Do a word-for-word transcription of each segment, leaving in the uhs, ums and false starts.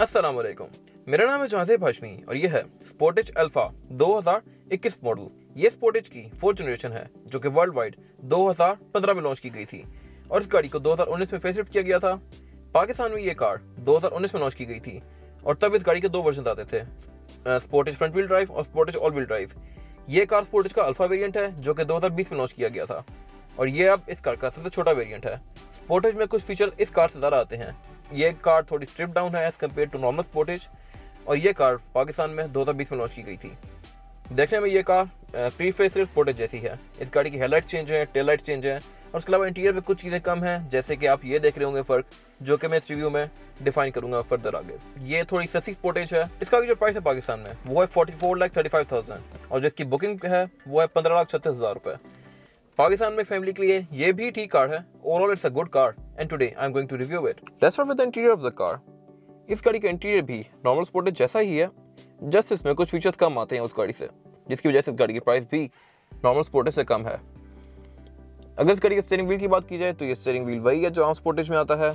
अस्सलाम वालेकुम, मेरा नाम है जहांज़ैब हाशमी और यह है स्पोर्टेज अल्फा दो हज़ार इक्कीस मॉडल। ये स्पोर्टेज की फोर्थ जनरेशन है जो कि वर्ल्ड वाइड दो हज़ार पंद्रह में लॉन्च की गई थी और इस गाड़ी को दो हज़ार उन्नीस में फेसलिफ्ट किया गया था। पाकिस्तान में ये कार दो हज़ार उन्नीस में लॉन्च की गई थी और तब इस गाड़ी के दो वर्जन आते थे, स्पोर्टेज फ्रंट व्हील ड्राइव और स्पोर्टेज ऑल व्हील ड्राइव। ये कार स्पोर्टेज का अल्फा वेरियंट है जो कि दो हज़ार बीस में लॉन्च किया गया था और ये अब इस कार का सबसे छोटा वेरियंट है। स्पोर्टेज में कुछ फीचर इस कार से ज़्यादा आते हैं। ये कार थोड़ी स्ट्रिप डाउन है as compare to normal Sportage और ये कार पाकिस्तान में दो हज़ार बीस में लॉन्च की गई थी। देखने में ये कार प्री फेसलिफ्ट स्पोर्टेज जैसी है। इस गाड़ी की हेडलाइट चेंज हैं, टेल लाइट चेंज हैं और उसके अलावा इंटीरियर में कुछ चीज़ें कम हैं, जैसे कि आप ये देख रहे होंगे फ़र्क, जो कि मैं इस रिव्यू में डिफाइन करूँगा फर्दर आगे। ये थोड़ी सस्ती स्पोर्टेज है। इसका जो प्राइस है पाकिस्तान में वो है forty four lakh thirty five thousand और जिसकी बुकिंग है वो है पंद्रह लाख छत्तीस हज़ार रुपये। पाकिस्तान में फैमिली के लिए ये भी ठीक कार है। Overall it's a good car and today I am going to review it. Let's start with the interior of the car. इस गाड़ी का इंटीरियर भी नॉर्मल स्पोर्टेज जैसा ही है, जस्ट इसमें कुछ फीचर्स कम आते हैं उस गाड़ी से, जिसकी वजह से इस गाड़ी की प्राइस भी नॉर्मल स्पोर्टेज से कम है। अगर इस गाड़ी के स्टीयरिंग व्हील की बात की जाए तो ये स्टीयरिंग व्हील वही है जो आम स्पोर्टेज में आता है।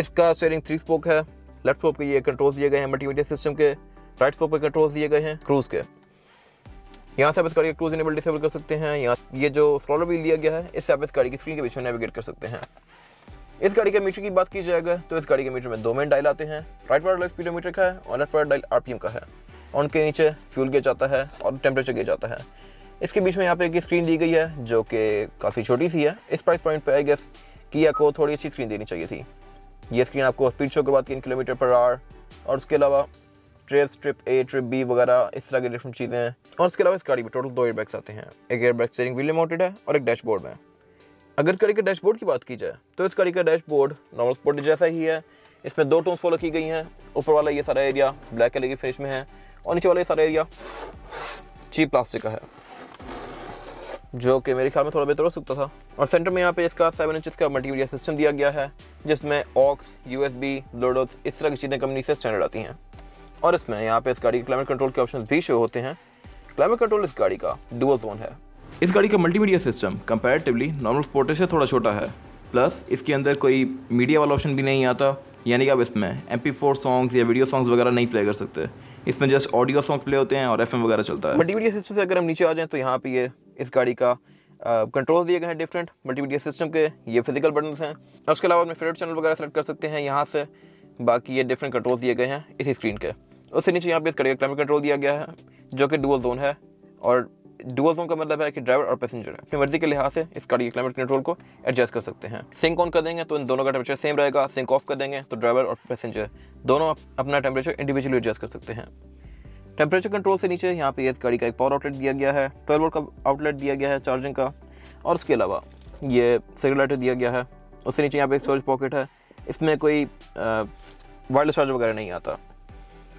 इसका स्टीयरिंग थ्री स्पोक है। लेफ्ट स्पोक के ये कंट्रोल्स दिए गए हैं मल्टीमीडिया सिस्टम के, राइट स्पोक के कंट्रोल्स दिए गए हैं क्रूज के। यहाँ से आप इस गाड़ी का क्रूज इनेबल डिसेबल कर सकते हैं। यहाँ ये जो स्क्रॉलर व्हील दिया गया है, इससे आप इस गाड़ी की स्क्रीन के बीच में नेविगेट कर सकते हैं। इस गाड़ी के मीटर की बात की जाएगा तो इस गाड़ी के मीटर में दो मेन डायल आते हैं, राइट वाला डायल स्पीडोमीटर का है और लेफ्ट वाला डायल आरपीएम का है। और उनके नीचे फ्यूल गेज आता है और टेम्परेचर गेज आता है। इसके बीच में यहाँ पे एक स्क्रीन दी गई है जो कि काफ़ी छोटी सी है। इस प्राइस पॉइंट पर आई गेस किया को थोड़ी अच्छी स्क्रीन देनी चाहिए थी। ये स्क्रीन आपको स्पीड शो करवा तीन किलोमीटर पर आवर और उसके अलावा trips, trip A, trip B वगैरह इस तरह की डिफरेंट चीज़ें हैं। और इसके अलावा इस गाड़ी में टोटल दो एयरबैग्स आते हैं, एक एयरबैग स्टीयरिंग व्हील में माउंटेड है और एक डैशबोर्ड में। अगर इस गाड़ी के डैशबोर्ड की बात की जाए तो इस गाड़ी का डैशबोर्ड नॉर्मल स्पोर्टेज जैसा ही है। इसमें दो टोन्स फॉलो की गई हैं। ऊपर वाला ये सारा एरिया ब्लैक कलर की फिनिश में है और नीचे वाला ये सारा एरिया चीप प्लास्टिक का है, जो कि मेरे ख्याल में थोड़ा बेहतर हो सकता था। और सेंटर में यहाँ पे इसका सेवन इंच का मल्टीमीडिया सिस्टम दिया गया है, जिसमें aux, U S B, Bluetooth इस तरह की चीज़ें कंपनी से स्टैंडर्ड आती हैं। और इसमें यहाँ पे इस गाड़ी के क्लाइमेट कंट्रोल के ऑप्शन भी शो होते हैं। क्लाइमेट कंट्रोल इस गाड़ी का डुअल जोन है। इस गाड़ी का multimedia system comparatively normal Sportage से थोड़ा छोटा है। प्लस इसके अंदर कोई मीडिया वाला ऑप्शन भी नहीं आता, यानी कि आप इसमें एम पी फोर सॉन्ग्स या वीडियो सॉन्ग्स वगैरह नहीं प्ले कर सकते। इसमें जस्ट ऑडियो सॉन्ग्स प्ले होते हैं और एफ एम वगैरह चलता है। मल्टीमीडिया सिस्टम से अगर हम नीचे आ जाएँ तो यहाँ पे ये इस गाड़ी का कंट्रोल दिए गए हैं डिफरेंट मल्टीमीडिया सिस्टम के। ये फिजिकल बटन्स हैं और उसके अलावा अपने फेवरेट चैनल वगैरह सेलेक्ट कर सकते हैं यहाँ से। बाकी ये डिफरेंट कंट्रोल दिए गए हैं इसी स्क्रीन के। उससे नीचे यहाँ पे इस गाड़ी का क्लाइमेट कंट्रोल दिया गया है जो कि डुअल जोन है। और डुअल जोन का मतलब है कि ड्राइवर और पैसेंजर अपनी मर्जी के लिहाज से इस गाड़ी के क्लाइमेट कंट्रोल को एडजस्ट कर सकते हैं। सिंक ऑन कर देंगे तो इन दोनों का टेम्परेचर सेम रहेगा, सिंक ऑफ कर देंगे तो ड्राइवर और पैसेंजर दोनों अपना टेम्परेचर इंडिविजुअली एडजस्ट कर सकते हैं। टेम्परेचर कंट्रोल से नीचे यहाँ पे इस गाड़ी का एक पावर आउटलेट दिया गया है, ट्वेल्व वोल्ट का आउटलेट दिया गया है चार्जिंग का। और उसके अलावा ये सिग्नल लाइटर दिया गया है। उससे नीचे यहाँ पे एक स्टोरेज पॉकेट है, इसमें कोई वायरलेस चार्ज वगैरह नहीं आता।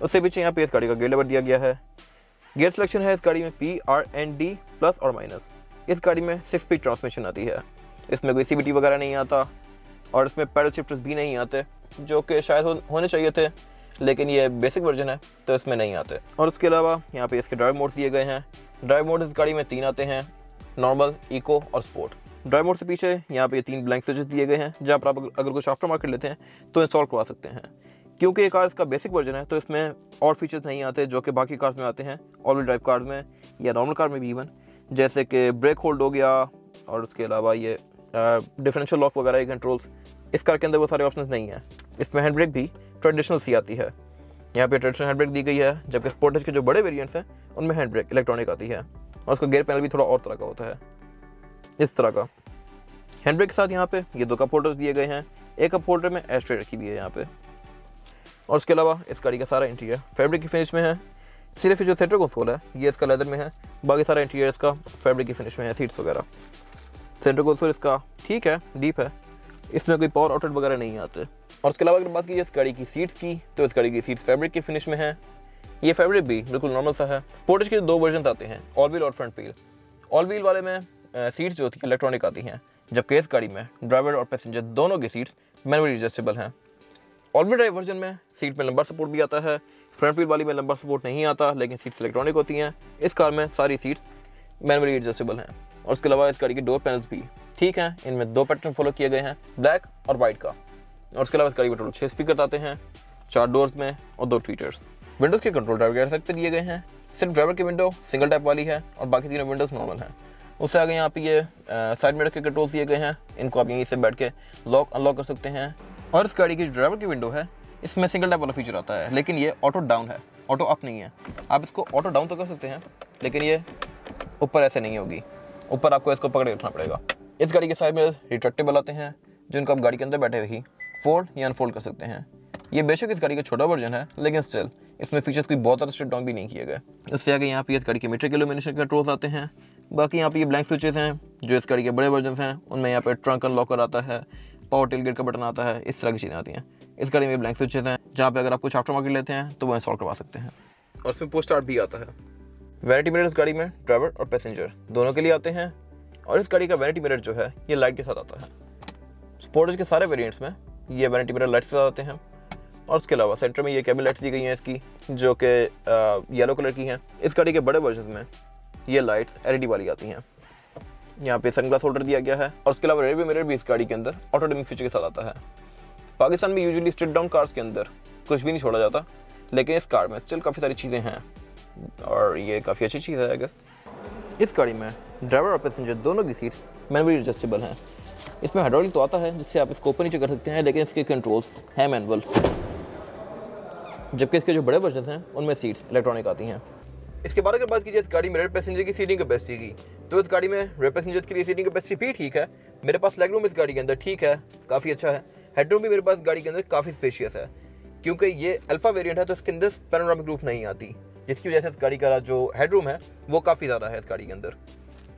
उससे पीछे यहाँ पे इस गाड़ी का गियर लेबर दिया गया है। गियर सिलेक्शन है इस गाड़ी में P, R and D, plus और माइनस। इस गाड़ी में सिक्स स्पीड ट्रांसमिशन आती है। इसमें कोई सीबीटी वगैरह नहीं आता और इसमें पैडल शिफ्टर्स भी नहीं आते, जो कि शायद हो, होने चाहिए थे, लेकिन ये बेसिक वर्जन है तो इसमें नहीं आते। और उसके अलावा यहाँ पे इसके ड्राइव मोड्स दिए गए हैं। ड्राइव मोड इस गाड़ी में तीन आते हैं, नॉर्मल, इको और स्पोर्ट। ड्राइव मोड से पीछे यहाँ पे तीन ब्लैंक स्विचेस दिए गए हैं, जहाँ पर आप अगर कुछ आफ्टर मार्केट लेते हैं तो इंस्टॉल करवा सकते हैं। क्योंकि ये कार इसका बेसिक वर्जन है तो इसमें और फीचर्स नहीं आते जो कि बाकी कार्स में आते हैं, ऑल व्हील ड्राइव कार्स में या नॉर्मल कार में भी इवन, जैसे कि ब्रेक होल्ड हो गया और उसके अलावा ये डिफरेंशियल लॉक वगैरह के कंट्रोल्स। इस कार के अंदर वो सारे ऑप्शंस नहीं हैं। इसमें हैंड ब्रेक भी ट्रेडिशनल सी आती है, यहाँ पे ट्रेडिशनल हैंड ब्रेक दी गई है, जबकि स्पोर्टेज के जो बड़े वेरिएंट्स हैं उनमें हैंड ब्रेक इलेक्ट्रॉनिक आती है और उसका गियर पैनल भी थोड़ा और तरह का होता है, इस तरह का। हैंड ब्रेक के साथ यहाँ पे ये दो कप होल्डर्स दिए गए हैं, एक कप होल्डर में एश ट्रे रखी हुई है यहाँ पे। और उसके अलावा इस गाड़ी का सारा इंटीरियर फैब्रिक की फिनिश में है। सिर्फ जो सेंटर कंसोल है ये इसका लेदर में है, बाकी सारा इंटीरियर इसका फैब्रिक की फिनिश में है, सीट्स वगैरह। सेंटर कंसोल इसका ठीक है, डीप है, इसमें कोई पावर आउटलेट वगैरह नहीं आते। और उसके अलावा अगर बात की इस गाड़ी की सीट्स की तो इस गाड़ी की सीट्स फैब्रिक की फिनिश में है। ये फैब्रिक भी बिल्कुल नॉर्मल सा है। स्पोर्टेज के दो वर्जन आते हैं, ऑल व्हील और फ्रंट व्हील। ऑल व्हील वाले में सीट्स जो होती हैं इलेक्ट्रॉनिक आती हैं, जबकि इस गाड़ी में ड्राइवर और पैसेंजर दोनों की सीट्स मैनुअली एडजस्टेबल हैं। ऑल व्हील ड्राइव वर्जन में सीट में लंबर सपोर्ट भी आता है, फ्रंट व्हील वाली में लंबर सपोर्ट नहीं आता, लेकिन सीट्स इलेक्ट्रॉनिक होती हैं। इस कार में सारी सीट्स मैनुअली एडजस्टेबल हैं। और उसके अलावा इस गाड़ी के डोर पैनल्स भी ठीक हैं। इनमें दो पैटर्न फॉलो किए गए हैं, ब्लैक और वाइट का। और उसके अलावा इस गाड़ी में टोटल छः स्पीकर आते हैं। चार डोर्स में और दो ट्वीटर्स। विंडोज़ के कंट्रोल ड्राइवर के हेड सेट दिए गए हैं, सिर्फ ड्राइवर की विंडो सिंगल टैप वाली है और बाकी तीनों विंडोज़ नॉर्मल हैं। उससे आगे यहाँ पे ये साइड में रखे कंट्रोल्स दिए गए हैं, इनको आप यहीं से बैठ के लॉक अनलॉक कर सकते हैं। और इस गाड़ी की ड्राइवर की विंडो है इसमें सिंगल टैप वाला फीचर आता है, लेकिन ये ऑटो डाउन है, ऑटो अप नहीं है। आप इसको ऑटो डाउन तो कर सकते हैं लेकिन ये ऊपर ऐसे नहीं होगी, ऊपर आपको इसको पकड़ के रखना पड़ेगा। इस गाड़ी के साइड में रिट्रैक्टेबल आते हैं जिनको आप गाड़ी के अंदर बैठे हुए फोल्ड या अनफोल्ड कर सकते हैं। ये बेशक इस गाड़ी का छोटा वर्जन है लेकिन स्टिल इसमें फीचर्स कोई बहुत ज़्यादा स्ट्रेट डाउन भी नहीं किए गए। इससे आगे यहाँ पे इस गाड़ी के मीटर के इल्यूमिनेशन कंट्रोल्स आते हैं। बाकी यहाँ पे ये ब्लैंक स्विचेस हैं जो इस गाड़ी के बड़े वर्जन हैं, उनमें यहाँ पे ट्रंक अनलॉकर आता है, पावर टेल गेट का बटन आता है, इस तरह की चीज़ें आती हैं। इस गाड़ी में ब्लैंक स्विचेस हैं जहाँ पे अगर आप कुछ आफ्टर मार्केट लेते हैं तो वो इंस्टॉल करवा सकते हैं, और उसमें पुश स्टार्ट भी आता है। वैनिटी मिरर इस गाड़ी में ड्राइवर और पैसेंजर दोनों के लिए आते हैं, और इस गाड़ी का वैनिटी मिरर जो है ये लाइट के साथ आता है। स्पोर्टेज के सारे वेरिएंट्स में ये वैनिटी मिरर लाइट्स के साथ आते हैं, और उसके अलावा सेंटर में ये कैबिन लाइट्स दी गई हैं इसकी जो कि येलो कलर की हैं। इस गाड़ी के बड़े वर्जन में ये लाइट्स एलईडी वाली आती हैं। यहाँ पे सनग्लास होल्डर दिया गया है, और उसके अलावा रेलवे मिरर भी इस गाड़ी के अंदर ऑटो डिमिंग फीचर के साथ आता है। पाकिस्तान में यूजुअली स्ट्रिप डाउन कार्स के अंदर कुछ भी नहीं छोड़ा जाता, लेकिन इस कार में स्टिल काफ़ी सारी चीज़ें हैं और ये काफ़ी अच्छी चीज़ है आई गेस। इस गाड़ी में ड्राइवर और पैसेंजर दोनों की सीट्स मैनुअली एडजस्टेबल हैं। इसमें हाइड्रोलिक तो आता है जिससे आप इसको ऊपर नीचे कर सकते हैं, लेकिन इसके कंट्रोल्स हैं मैनुअल, जबकि इसके जो बड़े वर्जन हैं उनमें सीट्स इलेक्ट्रॉनिक आती हैं। इसके बाद अगर बात कीजिए इस गाड़ी में रेड पैसेंजर की सीटिंग कैपेसिटी की, तो इस गाड़ी में रेड पैसेंजर्स के लिए सीटिंग कैपेसिटी भी ठीक है। मेरे पास लेग रूम इस गाड़ी के अंदर ठीक है, काफ़ी अच्छा है। हेडरूम भी मेरे पास गाड़ी के अंदर काफ़ी स्पेशियस है, क्योंकि ये अल्फा वेरिएंट है तो इसके अंदर पैनोरामिक रूफ नहीं आती, जिसकी वजह से इस गाड़ी का जो हेडरूम है वो काफ़ी ज़्यादा है इस गाड़ी के अंदर।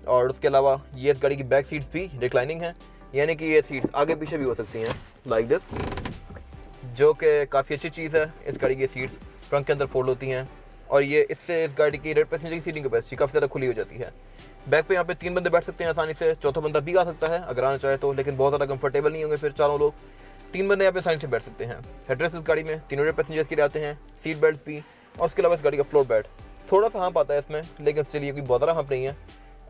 और उसके अलावा ये इस गाड़ी की बैक सीट्स भी रिक्लाइनिंग हैं, यानी कि ये सीट्स आगे पीछे भी हो सकती हैं लाइक दिस, जो कि काफ़ी अच्छी चीज़ है। इस गाड़ी की सीट्स ट्रंक के अंदर फोल्ड होती हैं, और ये इससे इस गाड़ी की रेड पैसेंजर की सीटिंग कैपेसिटी काफ़ी ज़्यादा खुली हो जाती है। बैक पे यहाँ पे तीन बंदे बैठ सकते हैं आसानी से, चौथा बंदा भी आ सकता है अगर आना चाहे तो, लेकिन बहुत ज़्यादा कंफर्टेबल नहीं होंगे फिर चारों लोग। तीन बंदे यहाँ पे आसानी से बैठ सकते हैं। हेडरेस्ट इस गाड़ी में तीनों रेड पैसेंजर्स के लिए आते हैं, सीट बेल्ट भी, और उसके अलावा इस गाड़ी का फ्लोर बेड थोड़ा सा हाँप आता है इसमें, लेकिन इसके लिए कोई बहुत ज़्यादा हाँप नहीं है।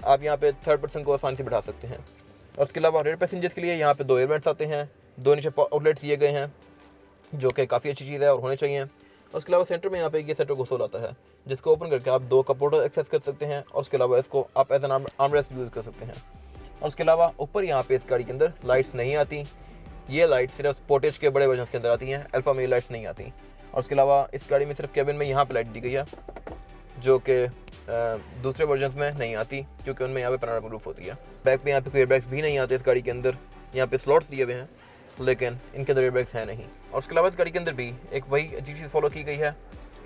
आप यहाँ पे थर्ड पर्सन को आसानी से बैठा सकते हैं। और उसके अलावा रेड पैसेंजर्स के लिए यहाँ पे दो एयरबैग्स आते हैं, दो नीचे आउटलेट्स दिए गए हैं जो कि काफ़ी अच्छी चीज़ है और होने चाहिए। और उसके अलावा सेंटर में यहाँ पे ये सेंटर कंसोल आता है, जिसको ओपन करके आप दो कप होल्डर एक्सेस कर सकते हैं, और उसके अलावा इसको आप एज एन आर्मरेस्ट यूज़ कर सकते हैं। और उसके अलावा ऊपर यहाँ पे इस गाड़ी के अंदर लाइट्स नहीं आती, ये लाइट्स सिर्फ स्पोर्टेज के बड़े वर्जन के अंदर आती हैं, अल्फा में लाइट्स नहीं आती। और उसके अलावा इस गाड़ी में सिर्फ कैबिन में यहाँ पर लाइट दी गई है जो कि दूसरे वर्जन में नहीं आती, क्योंकि उनमें यहाँ पे पैनोरामा रूफ होती है। बैक में यहाँ पे एयरबैग्स भी नहीं आते इस गाड़ी के अंदर, यहाँ पे स्लॉट्स दिए हुए हैं लेकिन इनके अंदर एयरबैग्स हैं नहीं। और उसके अलावा इस गाड़ी के अंदर भी एक वही अजीब चीज़ फॉलो की गई है।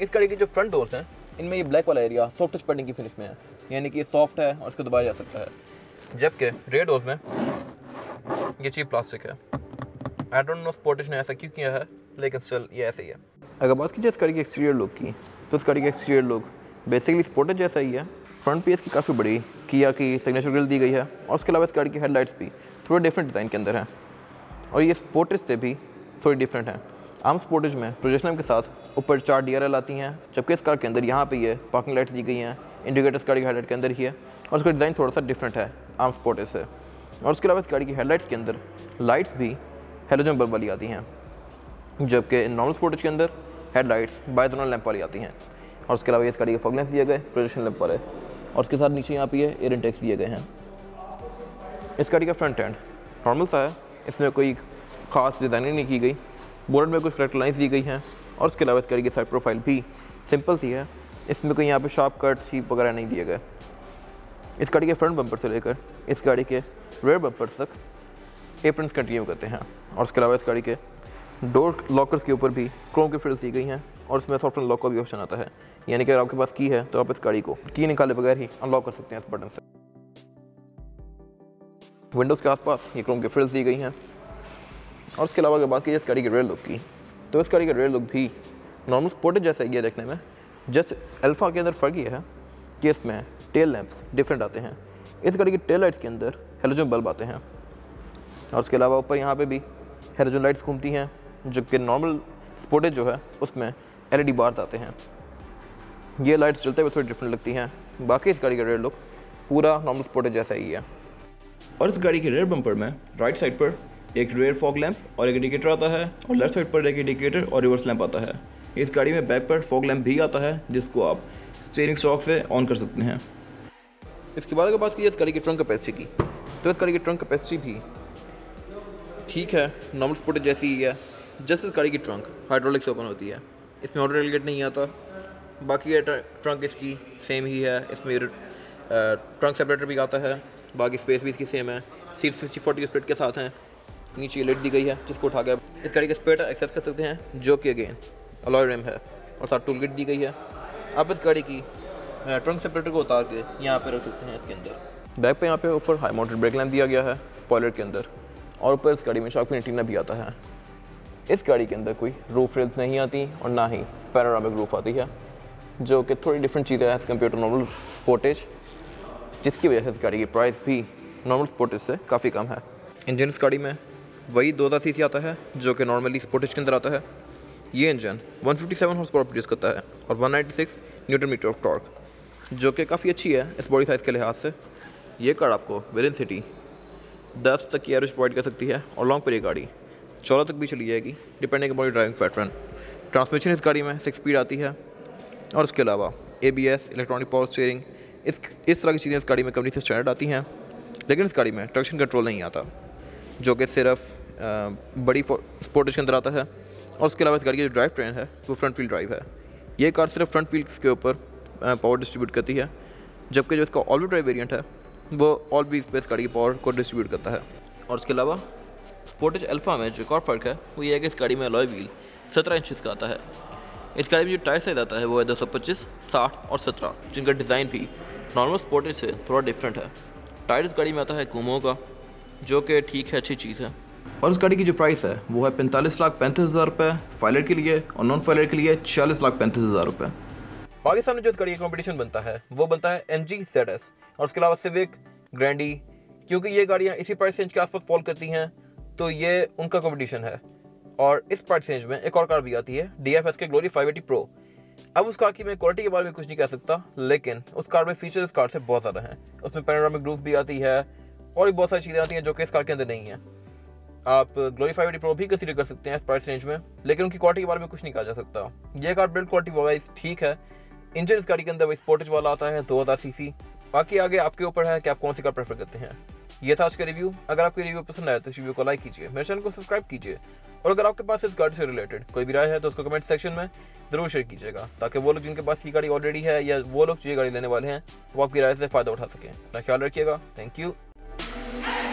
इस गाड़ी के जो फ्रंट डोर्स हैं इनमें ये ब्लैक वाला एरिया सॉफ्ट टच पैडिंग की फिनिश में है, यानी कि सॉफ्ट है और इसको दबाया जा सकता है, जबकि रेयर डोर्स में ये चीप प्लास्टिक है। आई डोंट नो स्पोर्टेज ने ऐसा क्यों किया है, लेकिन स्टिल ये ऐसे ही है। अगर बात कीजिए इस गाड़ी के एक्सटीरियर लुक की, तो इस गाड़ी का एक्सटीरियर लुक बेसिकली स्पोर्टेज जैसा ही है। फ्रंट पे इसकी काफ़ी बड़ी किया की सिग्नेचर ग्रिल दी गई है, और उसके अलावा इस गाड़ी की हेडलाइट्स भी थोड़े डिफरेंट डिज़ाइन के अंदर हैं, और ये स्पोर्टेज से भी थोड़ी डिफरेंट है। आम स्पोर्टेज में प्रोजेक्शन के साथ ऊपर चार डी आर एल आती हैं, जबकि इस कार के अंदर यहाँ पे ये पार्किंग लाइट्स दी गई हैं, इंडिकेटर्स गाड़ी की हेडलाइट के अंदर ही है, और उसका डिज़ाइन थोड़ा सा डिफरेंट है आम स्पोर्टेज से। और उसके अलावा इस गाड़ी की हेडलाइट्स के अंदर लाइट्स भी हेलोजन बल्ब वाली आती हैं, जबकि नॉर्मल स्पोर्टेज के अंदर हेडलाइट्स बायजोनल लैंप वाली आती हैं। और उसके अलावा इस गाड़ी के फॉग लैंप्स दिए गए प्रोजेक्शन लैंप वाले, और उसके साथ नीचे यहाँ पे ये एयर इंटेक्स दिए गए हैं। इस गाड़ी का फ्रंट एंड नॉर्मल सा है, इसमें कोई खास डिज़ाइनिंग नहीं की गई। बोर्ड में कुछ करेक्ट लाइन्स दी गई हैं, और उसके अलावा इस गाड़ी की साइड प्रोफाइल भी सिंपल सी है, इसमें कोई यहाँ पे शार्प कट सीप वगैरह नहीं दिए गए। इस गाड़ी के फ्रंट बम्पर से लेकर इस गाड़ी के रेयर बम्पर तक एप्रन्स कंटिन्यू करते हैं, और उसके अलावा इस गाड़ी के डोर लॉकर्स के ऊपर भी क्रोम की फ्रिल्स दी गई हैं, और उसमें सॉफ्ट अनलॉक का भी ऑप्शन आता है, यानी कि अगर आपके पास की है तो आप इस गाड़ी को की निकाले बगैर ही अनलॉक कर सकते हैं इस बटन से। विंडोज़ के आसपास ये क्रोम की फ्रिल्स दी गई हैं, और उसके अलावा अगर बात कीजिए इस गाड़ी के रेयर लुक की, तो इस गाड़ी का रेयर लुक भी नॉर्मल स्पोर्टेज जैसा ही है देखने में। जस्ट अल्फा के अंदर फ़र्क ये है कि इसमें टेल लैंप्स डिफरेंट आते हैं, इस गाड़ी की टेल लाइट्स के अंदर हेलोजन बल्ब आते हैं, और उसके अलावा ऊपर यहाँ पे भी हेलोजन लाइट्स घूमती हैं, जबकि नॉर्मल स्पोर्टेज जो है उसमें एल ई डी बार्स आते हैं, ये लाइट्स चलते हुए थोड़ी डिफरेंट लगती हैं। बाकी इस गाड़ी का रेयर लुक पूरा नॉर्मल स्पोर्टेज जैसा ही है। और इस गाड़ी के रेयर बम्पर में राइट साइड पर एक रेयर फॉग लैंप और एक इंडिकेटर आता है, और लेफ्ट साइड पर एक इंडिकेटर और रिवर्स लैंप आता है। इस गाड़ी में बैक पर फॉग लैंप भी आता है जिसको आप स्टीयरिंग स्टॉक से ऑन कर सकते हैं। इसके बाद अगर बात की इस गाड़ी की ट्रंक कैपेसिटी की, तो इस गाड़ी की ट्रंक कैपेसिटी भी ठीक है, नॉर्मल स्पोर्टेज जैसी ही है। जस्ट इस गाड़ी की ट्रंक हाइड्रोलिक से ओपन होती है, इसमें ऑटो रेलगेट नहीं आता। बाकी ट्रंक इसकी सेम ही है, इसमें ट्रंक सेपरेटर भी आता है, बाकी स्पेस भी इसकी सेम है। सीट सिक्सटी फोर्टी की स्प्लिट के साथ हैं, नीचे लेट दी गई है जिसको उठा कर इस गाड़ी का स्पेट एक्सेस कर सकते हैं, जो कि अगेन अलॉय रिम है और साथ टूल किट दी गई है। आप इस गाड़ी की ट्रंक सेपरेटर को उतार के यहाँ पे रख सकते हैं। इसके अंदर बैक पे यहाँ पे ऊपर हाई माउंटेड ब्रेक लैंप दिया गया है स्पॉइलर के अंदर, और ऊपर इस गाड़ी में शॉक एंटीना भी आता है। इस गाड़ी के अंदर कोई रूफ रेल्स नहीं आती और ना ही पैनोरामिक रूफ आती है, जो कि थोड़ी डिफरेंट चीज़ें हैं कंपेयर टू नॉर्मल स्पोर्टेज, जिसकी वजह से इस गाड़ी की प्राइस भी नॉर्मल स्पोर्टेज से काफ़ी कम है। इंजन इस गाड़ी में वही दो हज़ार सी सी आता है जो कि नॉर्मली स्पोर्टेज के अंदर आता है। ये engine one fifty seven horsepower produce करता है और one ninety six newton meter of torque, जो कि काफ़ी अच्छी है इस बॉडी साइज़ के लिहाज से। ये कार आपको विद इन सिटी दस तक की एवरेज प्रोवाइड कर सकती है और लॉन्ग पर ये गाड़ी चौदह तक भी चली जाएगी, depending upon driving pattern. Transmission इस गाड़ी में सिक्स स्पीड आती है, और इसके अलावा A B S, electronic power steering, इस इस तरह की चीज़ें इस गाड़ी में कंपनी से स्टैंडर्ड आती हैं। लेकिन इस गाड़ी में ट्रैक्शन कंट्रोल नहीं आता, जो कि सिर्फ बड़ी स्पोर्टेज के अंदर आता है। और उसके अलावा इस गाड़ी की जो ड्राइव ट्रेन है वो फ्रंट व्हील ड्राइव है। ये कार सिर्फ फ्रंट व्हील्स के ऊपर पावर डिस्ट्रीब्यूट करती है, जबकि जो इसका ऑल व्हील ड्राइव वेरिएंट है वो ऑल व्हील्स पे इस गाड़ी की पावर को डिस्ट्रीब्यूट करता है। और उसके अलावा स्पोर्टेज अल्फा में जो एक और फ़र्क है वो ये है कि इस गाड़ी में अलॉय व्हील सत्रह इंच का आता है। इस गाड़ी में जो टायर साइज आता है वो है दो सौ पच्चीस, साठ और सत्रह, जिनका डिज़ाइन भी नॉर्मल स्पोर्टेज से थोड़ा डिफरेंट है। टायर इस गाड़ी में आता है कुमो का, जो कि ठीक है, अच्छी चीज़ है। और इस गाड़ी की जो प्राइस है वो है पैंतालीस लाख पैंतीस हज़ार रुपये फाइलर के लिए, और नॉन फाइलर के लिए छियालीस लाख पैंतीस हज़ार रुपये। बाकी सामने जो इस गाड़ी का कॉम्पिटिशन बनता है वो बनता है एमजी, और उसके अलावा सिविक, ग्रैंडी, क्योंकि ये गाड़ियाँ इसी प्राइस रेंज के आसपास फॉल करती हैं, तो ये उनका कॉम्पिटिशन है। और इस प्राइस रेंज में एक और कार भी आती है, D F S K Glory five eighty pro. अब उस कार की मैं क्वालिटी के बारे में कुछ नहीं कह सकता, लेकिन उस कार में फीचर इस कार से बहुत ज़्यादा हैं। उसमें पैनोरामिक रूफ भी आती है और भी बहुत सारी चीज़ें आती हैं जो कि इस कार के अंदर नहीं है। आप ग्लोरी फाइव एटी प्रो भी कंसीडर कर सकते हैं इस प्राइस रेंज में, लेकिन उनकी क्वालिटी के बारे में कुछ नहीं कहा जा सकता। ये कार बिल्ड क्वालिटी वाइज ठीक है। इंजन इस गाड़ी के अंदर वही स्पोर्टेज वाला आता है, दो हज़ार सी सी। बाकी आगे आपके ऊपर है कि आप कौन सी कार प्रेफर करते हैं। ये था आज का रिव्यू। अगर आपको रिव्यू पसंद आया तो इस वीडियो को लाइक कीजिए, मेरे चैनल को सब्सक्राइब कीजिए, और अगर आपके पास इस गाड़ी से रिलेटेड कोई भी राय है तो उसको कमेंट सेक्शन में जरूर शेयर कीजिएगा, ताकि वो लोग जिनके पास ये गाड़ी ऑलरेडी है या वो लोग जो ये गाड़ी लेने वाले हैं वो आपकी राय से फ़ायदा उठा सकें। अपना ख्याल रखिएगा। Thank you.